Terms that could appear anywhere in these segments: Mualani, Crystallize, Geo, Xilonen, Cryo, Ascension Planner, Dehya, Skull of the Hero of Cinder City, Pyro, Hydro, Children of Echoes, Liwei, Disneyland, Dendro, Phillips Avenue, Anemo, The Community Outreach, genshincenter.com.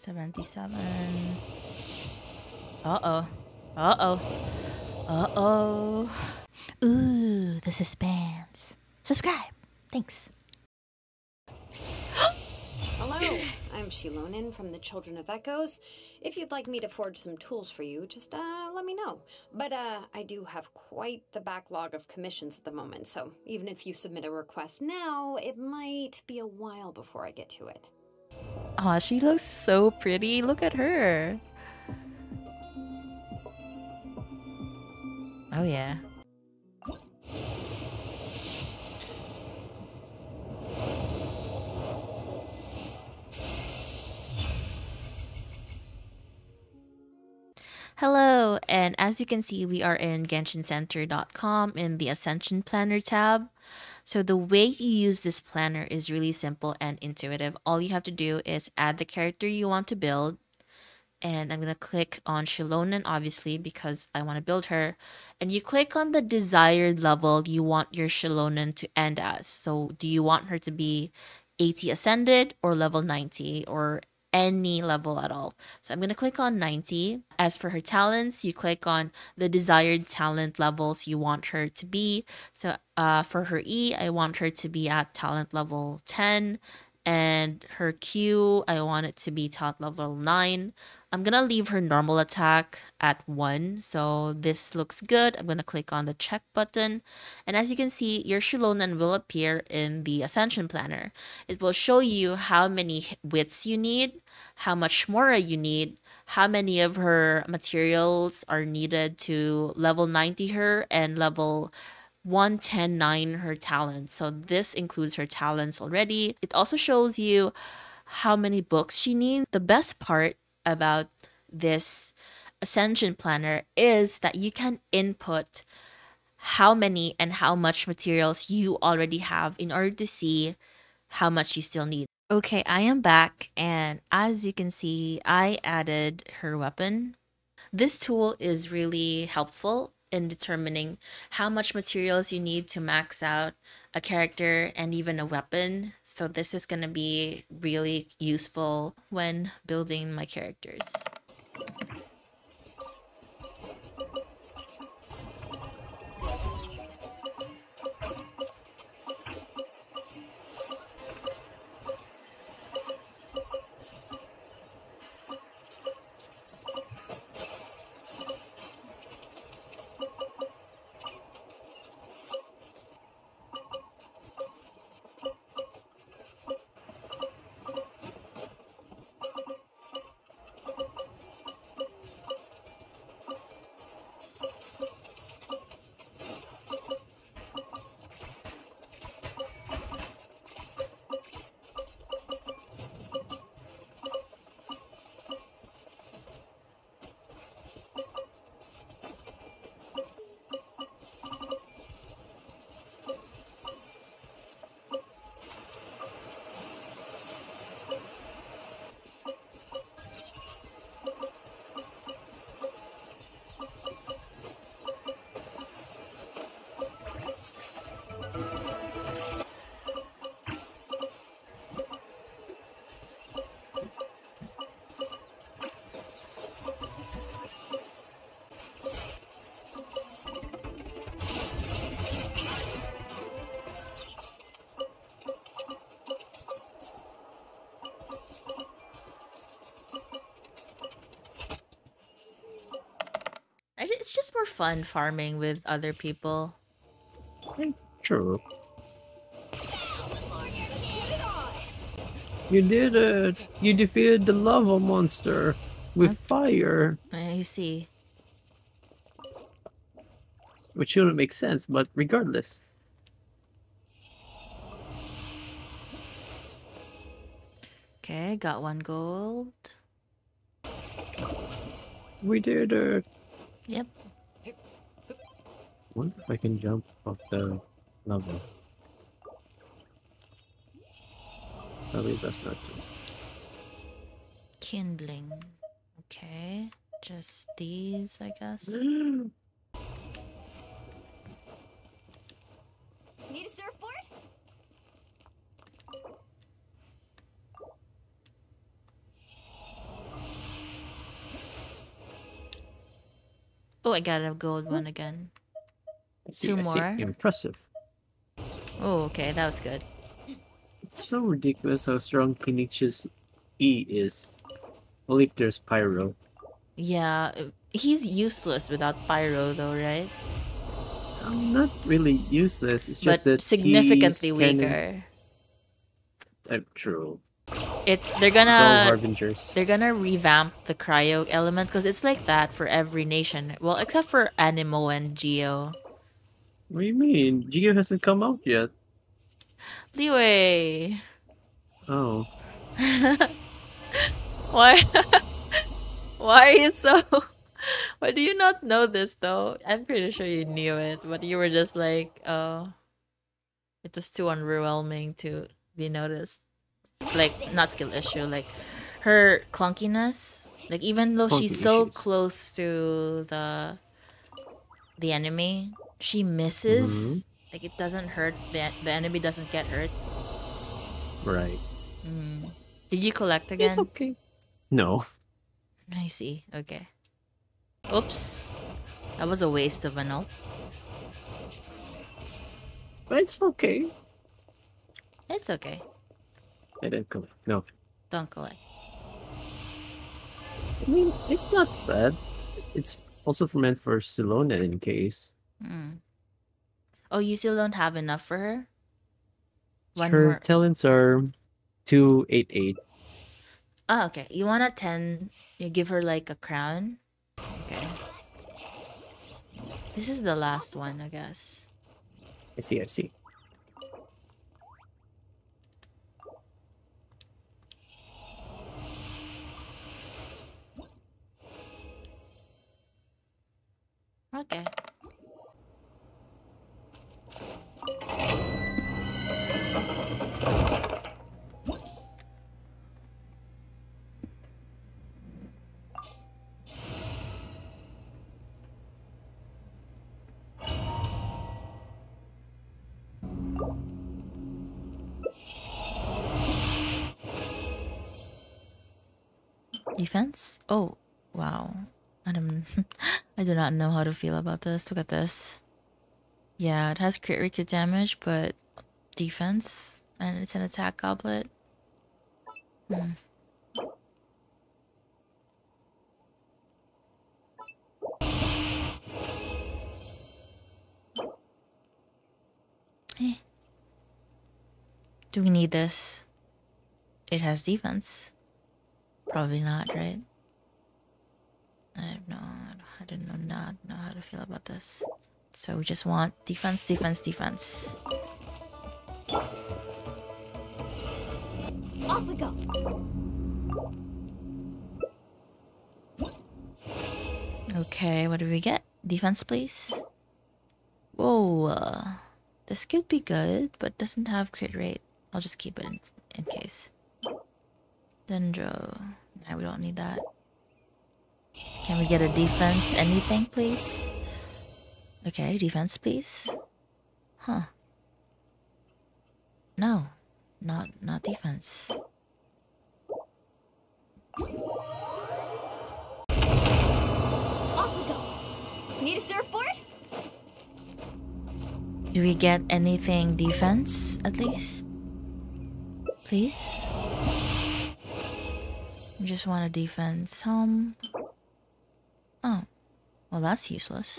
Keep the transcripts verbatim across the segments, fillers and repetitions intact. seventy-seven. Uh-oh. Uh-oh. Uh-oh. Ooh, the suspense. Subscribe. Thanks. Hello, I'm Xilonen from the Children of Echoes. If you'd like me to forge some tools for you, just uh, let me know. But uh, I do have quite the backlog of commissions at the moment, so even if you submit a request now, it might be a while before I get to it. Aw, she looks so pretty. Look at her. Oh yeah. Hello, and as you can see, we are in genshin center dot com in the Ascension Planner tab. So the way you use this planner is really simple and intuitive. All you have to do is add the character you want to build. And I'm going to click on Xilonen, obviously, because I want to build her. And you click on the desired level you want your Xilonen to end as. So do you want her to be eighty ascended or level ninety or any level at all? So I'm going to click on ninety. As for her talents, you click on the desired talent levels you want her to be. So uh, for her E, I want her to be at talent level ten, and her Q, I want it to be talent level nine. I'm going to leave her normal attack at one. So this looks good. I'm going to click on the check button. And as you can see, your Xilonen will appear in the Ascension Planner. It will show you how many wits you need, how much mora you need, how many of her materials are needed to level ninety her, and level one ten nine her talents. So this includes her talents already. It also shows you how many books she needs. The best part about this Ascension Planner is that you can input how many and how much materials you already have in order to see how much you still need. Okay, I am back, and as you can see, I added her weapon. This tool is really helpful in determining how much materials you need to max out a character and even a weapon. So this is going to be really useful when building my characters. It's just more fun farming with other people. True. You did it! You defeated the lava monster with That's... fire. I see. Which shouldn't make sense, but regardless. Okay, got one gold. We did it! Yep. I wonder if I can jump off the level. Probably best not to. Kindling. Okay. Just these, I guess. Need a surfboard? Oh, I got a gold one again. See, Two I more. See. Impressive. Oh, okay, that was good. It's so ridiculous how strong Phoenix's E is. Only if there's Pyro. Yeah, he's useless without Pyro though, right? I'm not really useless. It's just but that significantly he's weaker. Kinda... Uh, true. It's they're gonna it's they're gonna revamp the Cryo element because it's like that for every nation. Well, except for Anemo and Geo. What do you mean? Geo hasn't come out yet. Liwei. Oh. Why? Why are you so? Why do you not know this though? I'm pretty sure you knew it, but you were just like, oh, it was too overwhelming to be noticed. Like not skill issue, like her clunkiness. Like even though Clunky she's issues. so close to the the enemy, she misses. Mm-hmm. Like it doesn't hurt. The the enemy doesn't get hurt. Right. Mm. Did you collect again? It's okay. No. I see. Okay. Oops. That was a waste of an ult. But it's okay. It's okay. I didn't collect. No. Don't collect. I mean, it's not bad. It's also meant for Xilonen in case. Mm. Oh, you still don't have enough for her? One her more... talents are two eighty-eight. Oh, okay. You want a ten? You give her like a crown? Okay. This is the last one, I guess. I see, I see. Okay. Defense? Oh, wow. I don't, I do not know how to feel about this. Look at this. Yeah, it has crit rate damage, but defense, and it's an attack goblet. Hmm. Eh. Do we need this? It has defense. Probably not, right? I don't know. I don't know. Not know how to feel about this. So we just want defense, defense, defense. Off we go. Okay, what do we get? Defense, please. Whoa, uh, this could be good, but doesn't have crit rate. I'll just keep it in, in case. Dendro. Nah, we don't need that. Can we get a defense anything, please? Okay, defense, please. Huh. No. Not not defense. Off we go. Need a surfboard? Do we get anything defense at least? Please? We just want a defense home. Oh, well, that's useless.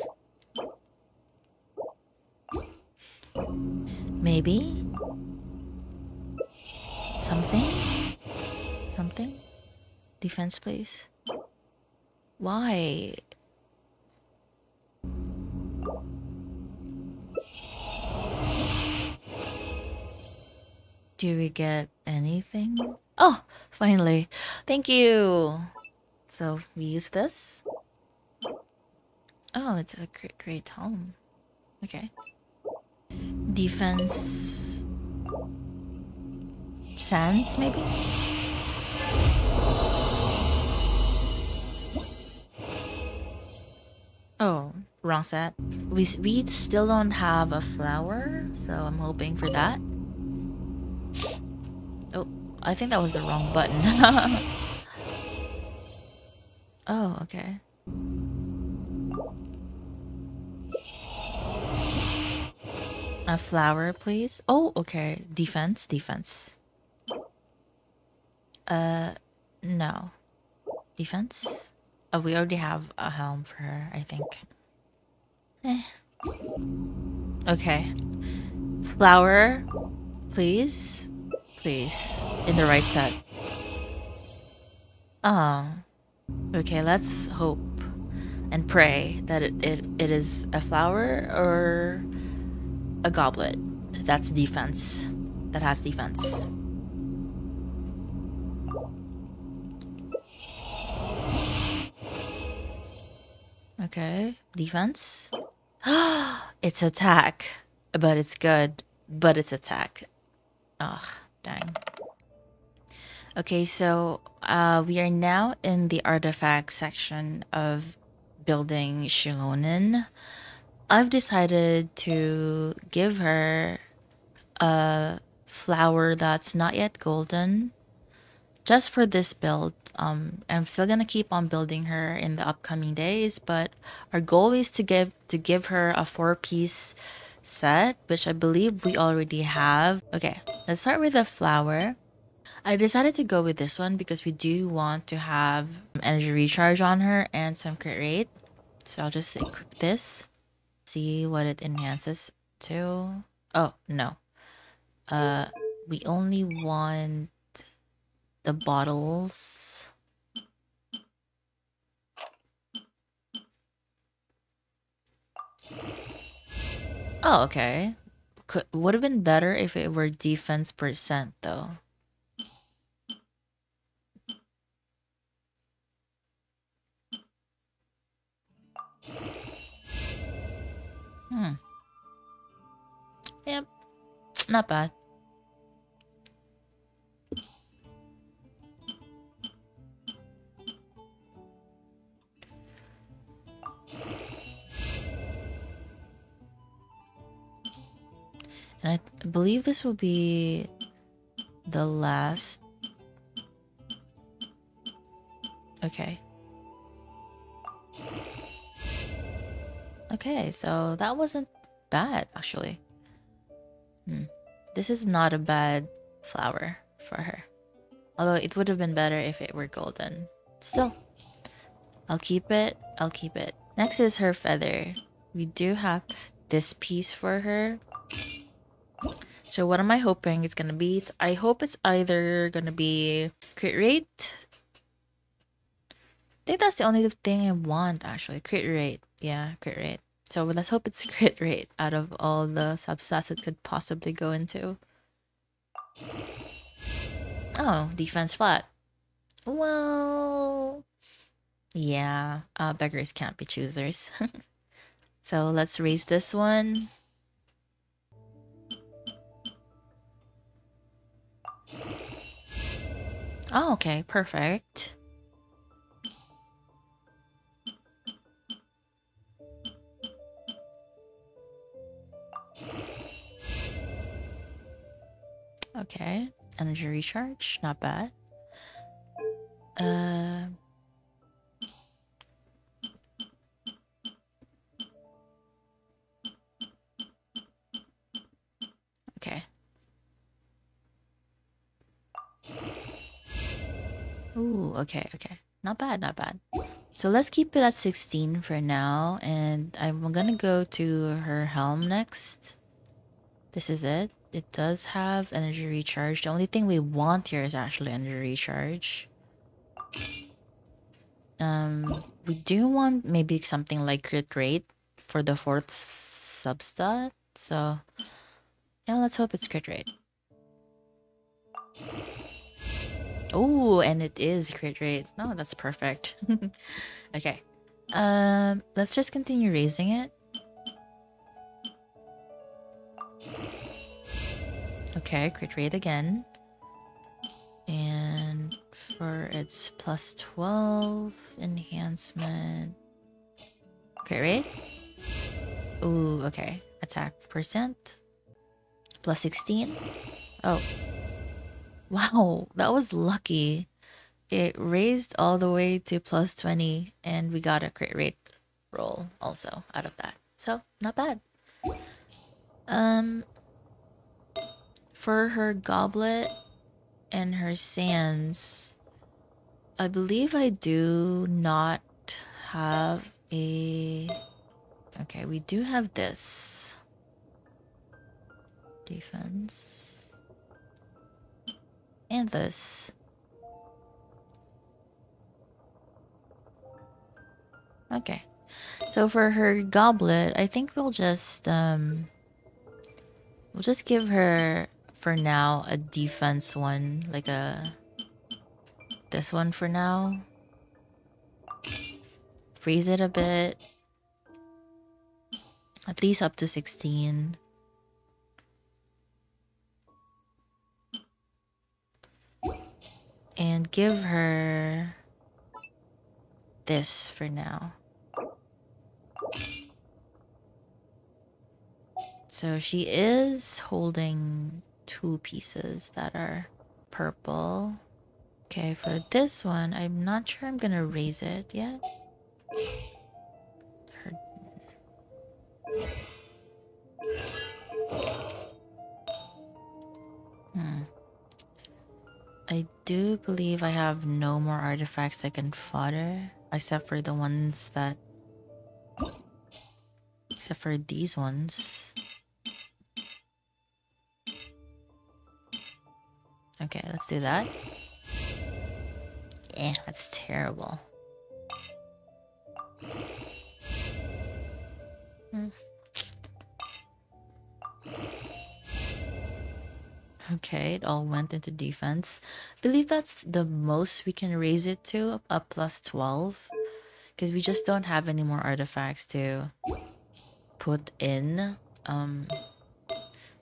Maybe something, something, defense, please. Why? Do we get anything? Oh, finally. Thank you. So we use this. Oh, it's a great, great home. Okay. Defense... sands, maybe? Oh, wrong set. We, we still don't have a flower, so I'm hoping for that. Oh, I think that was the wrong button. Oh, okay. A flower, please. Oh, okay. Defense, defense. Uh, no. Defense? Oh, we already have a helm for her, I think. Eh. Okay. Flower, please. Please. In the right set. Oh. Okay, let's hope and pray that it, it, it is a flower or a goblet. That's defense. That has defense. Okay, defense. It's attack, but it's good, but it's attack. Ugh, dang. Okay, so uh, we are now in the artifact section of building Xilonen. I've decided to give her a flower that's not yet golden just for this build. Um, I'm still gonna keep on building her in the upcoming days, but our goal is to give to give her a four-piece set, which I believe we already have. Okay, let's start with a flower. I decided to go with this one because we do want to have energy recharge on her and some crit rate. So I'll just equip this. See what it enhances to. Oh, no. Uh, we only want the bottles. Oh, okay. Could, would have been better if it were defense percent, though. Hmm. Yep. Not bad. And I th believe this will be the last. Okay. Okay, so that wasn't bad, actually. Hmm. This is not a bad flower for her. Although it would have been better if it were golden. Still, I'll keep it. I'll keep it. Next is her feather. We do have this piece for her. So what am I hoping it's going to be? It's, I hope it's either going to be crit rate. I think that's the only thing I want, actually. Crit rate. Yeah, crit rate. So let's hope it's crit rate out of all the subsets it could possibly go into. Oh, defense flat. Well, yeah, uh, beggars can't be choosers. So let's raise this one. Oh, okay, perfect. Okay, energy recharge, not bad. Uh, okay. Ooh, okay, okay. Not bad, not bad. So let's keep it at sixteen for now, and I'm gonna go to her helm next. This is it. It does have energy recharge. The only thing we want here is actually energy recharge. Um, we do want maybe something like crit rate for the fourth substat. So, yeah, let's hope it's crit rate. Oh, and it is crit rate. Oh, that's perfect. Okay. Um, let's just continue raising it. Okay, crit rate again. And for its plus twelve enhancement. Crit rate? Ooh, okay. Attack percent. Plus sixteen. Oh. Wow, that was lucky. It raised all the way to plus twenty, and we got a crit rate roll also out of that. So, not bad. Um, for her goblet and her sands, I believe I do not have a... Okay, we do have this. Defense. And this. Okay. So for her goblet, I think we'll just, um... We'll just give her, for now, a defense one. Like a... This one for now. Freeze it a bit. At least up to sixteen. And give her... This for now. So she is holding two pieces that are purple. Okay, for this one, I'm not sure I'm gonna raise it yet. Her... Hmm. I do believe I have no more artifacts I can fodder, except for the ones that... Except for these ones. Okay, let's do that. Eh, that's terrible. Hmm. Okay, it all went into defense. I believe that's the most we can raise it to, up plus twelve. Because we just don't have any more artifacts to put in. Um,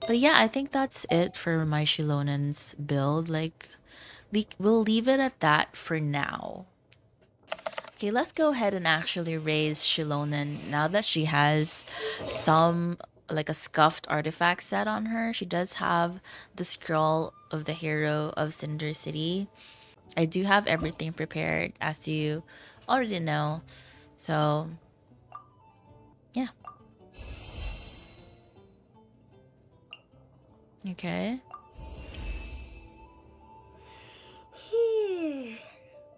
but yeah, I think that's it for my Xilonen's build. Like, we, we'll leave it at that for now. Okay, let's go ahead and actually raise Xilonen now that she has some... like a scuffed artifact set on her. She does have the Skull of the Hero of Cinder City. I do have everything prepared, as you already know. So, yeah. Okay.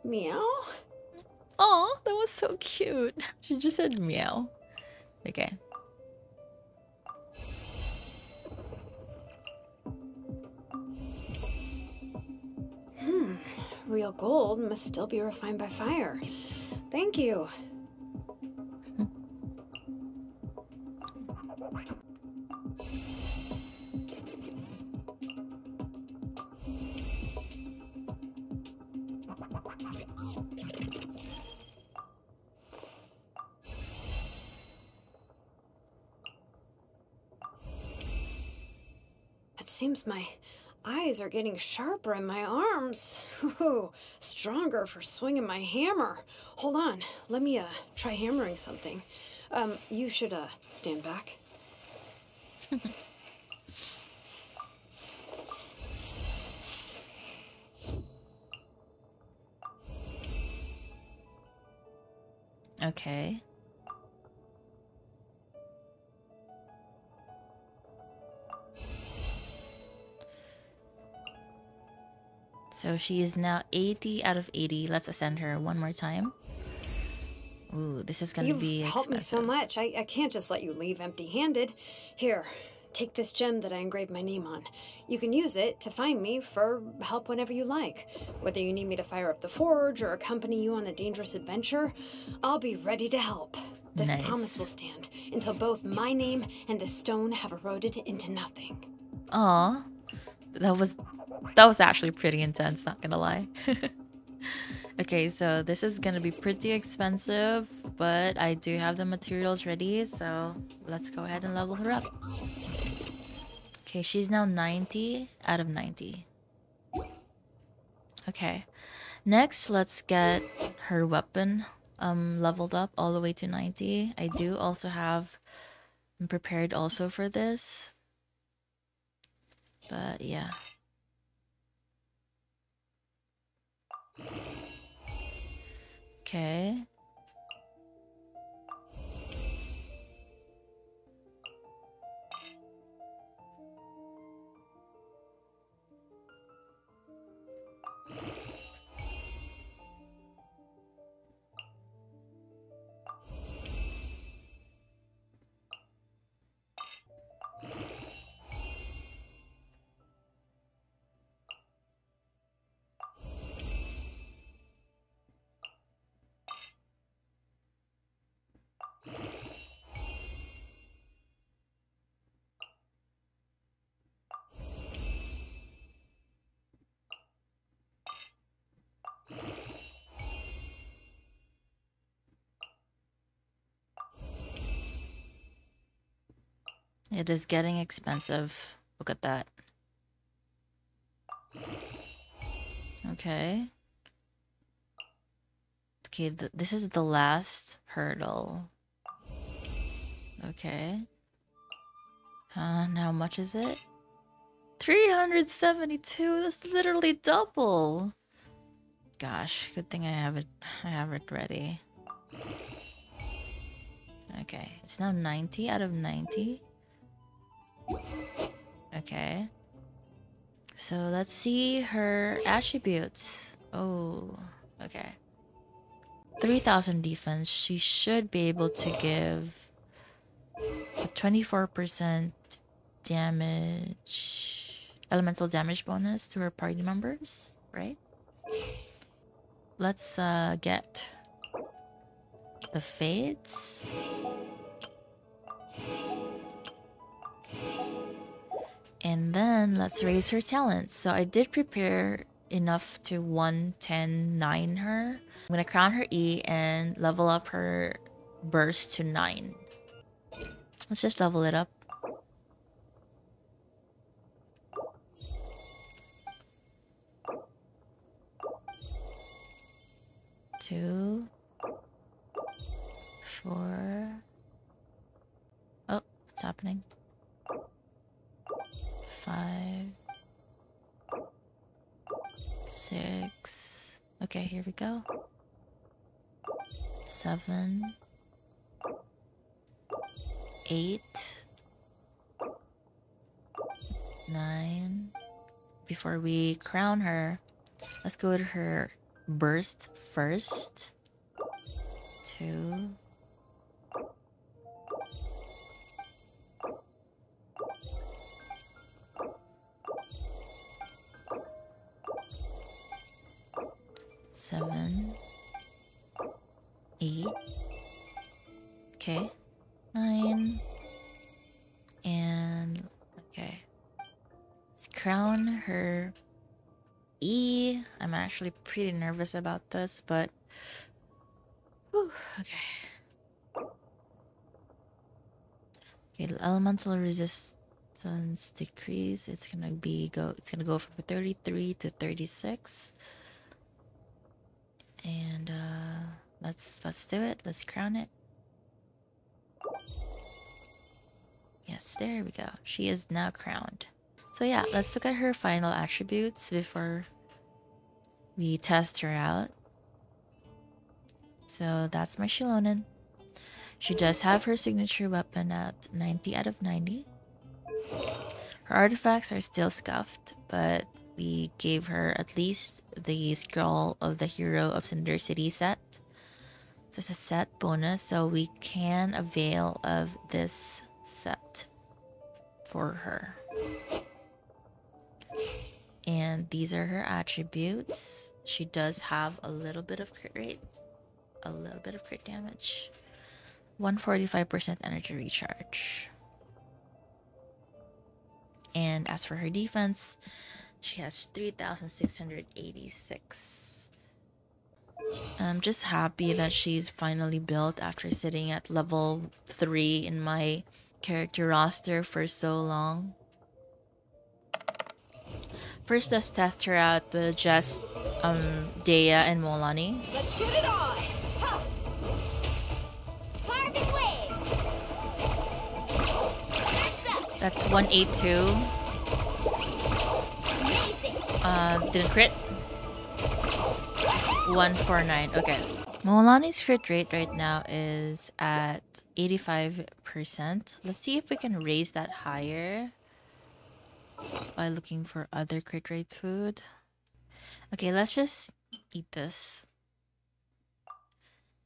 Meow? Oh, that was so cute. She just said meow. Okay. Real gold must still be refined by fire. Thank you. It seems my... eyes are getting sharper in my arms. Ooh, stronger for swinging my hammer. Hold on, let me uh try hammering something. Um, you should uh stand back. Okay. So she is now eighty out of eighty. Let's ascend her one more time. Ooh, this is gonna You've be expensive. Helped me so much. I, I can't just let you leave empty-handed. Here, take this gem that I engraved my name on. You can use it to find me for help whenever you like. Whether you need me to fire up the forge or accompany you on a dangerous adventure, I'll be ready to help. This nice. Promise will stand until both my name and the stone have eroded into nothing. Aw, that was... That was actually pretty intense, not gonna lie. Okay, so this is gonna be pretty expensive, but I do have the materials ready, so let's go ahead and level her up. Okay, she's now ninety out of ninety. Okay, next let's get her weapon um, leveled up all the way to ninety. I do also have, I'm prepared also for this. But yeah. Okay. It is getting expensive. Look at that. Okay. Okay, th this is the last hurdle. Okay. Uh, and how much is it? three hundred seventy-two. That's literally double. Gosh, good thing I have it. I have it ready. Okay, it's now ninety out of ninety. Okay. So let's see her attributes. Oh, okay. three thousand defense. She should be able to give twenty-four percent damage, elemental damage bonus to her party members, right? Let's uh, get the Fates. And then let's raise her talents. So I did prepare enough to one ten nine her. I'm gonna crown her E and level up her burst to nine. Let's just level it up. Two, four. Oh, what's happening? Five, six. Okay, here we go. Seven, eight, nine. Before we crown her, let's go to her burst first. Two. Seven, eight, okay, nine, and okay, let's crown her E. I'm actually pretty nervous about this, but whew, okay. Okay, elemental resistance decrease. It's gonna be go. It's gonna go from thirty-three to thirty-six. And uh, let's let's do it. Let's crown it. Yes, there we go. She is now crowned. So yeah, let's look at her final attributes before we test her out. So that's my Xilonen. She does have her signature weapon at ninety out of ninety. Her artifacts are still scuffed, but we gave her at least the Skull of the Hero of Cinder City set. So it's a set bonus, so we can avail of this set for her. And these are her attributes. She does have a little bit of crit rate, a little bit of crit damage, one hundred forty-five percent energy recharge. And as for her defense, she has three thousand six hundred eighty-six. I'm just happy that she's finally built after sitting at level three in my character roster for so long. First, let's test her out with just um, Dehya and Mualani. Let's get it on! That's one eighty-two. Uh, didn't crit. one forty-nine. Okay. Mualani's crit rate right now is at eighty-five percent. Let's see if we can raise that higher by looking for other crit rate food. Okay, let's just eat this.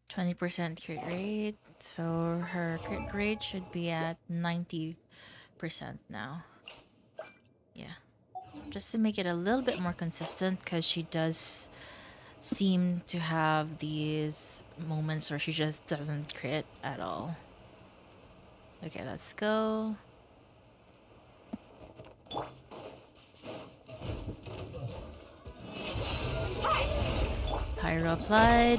twenty percent crit rate. So her crit rate should be at ninety percent now. Yeah. Just to make it a little bit more consistent, because she does seem to have these moments where she just doesn't crit at all. Okay, let's go. Pyro applied.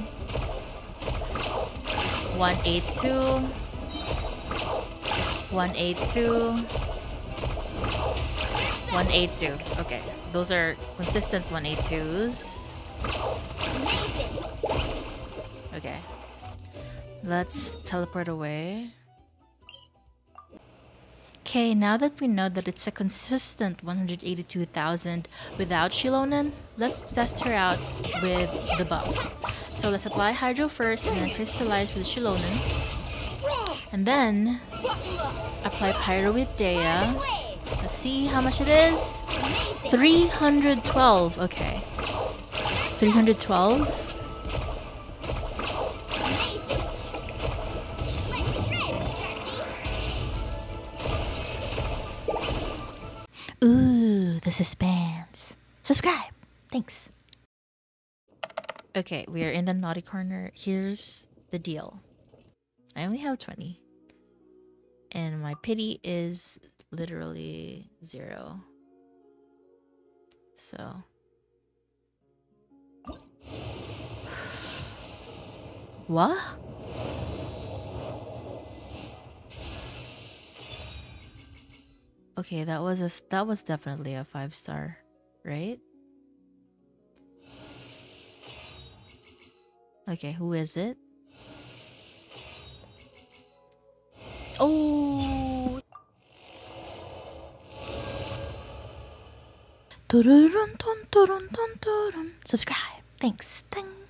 one eighty-two. one eighty-two. one eighty-two. Okay. Those are consistent one eighty-twos. Okay. Let's teleport away. Okay, now that we know that it's a consistent one hundred eighty-two thousand without Xilonen, let's test her out with the buffs. So let's apply Hydro first and then Crystallize with Xilonen. And then apply Pyro with Dehya. Let's see how much it is. three hundred twelve. Okay. three hundred twelve. Ooh, the suspense. Subscribe. Thanks. Okay, we are in the naughty corner. Here's the deal. I only have twenty. And my pity is literally zero. So. What? Okay, that was a that was definitely a five star, right? Okay, who is it? Oh, subscribe, thanks, thanks.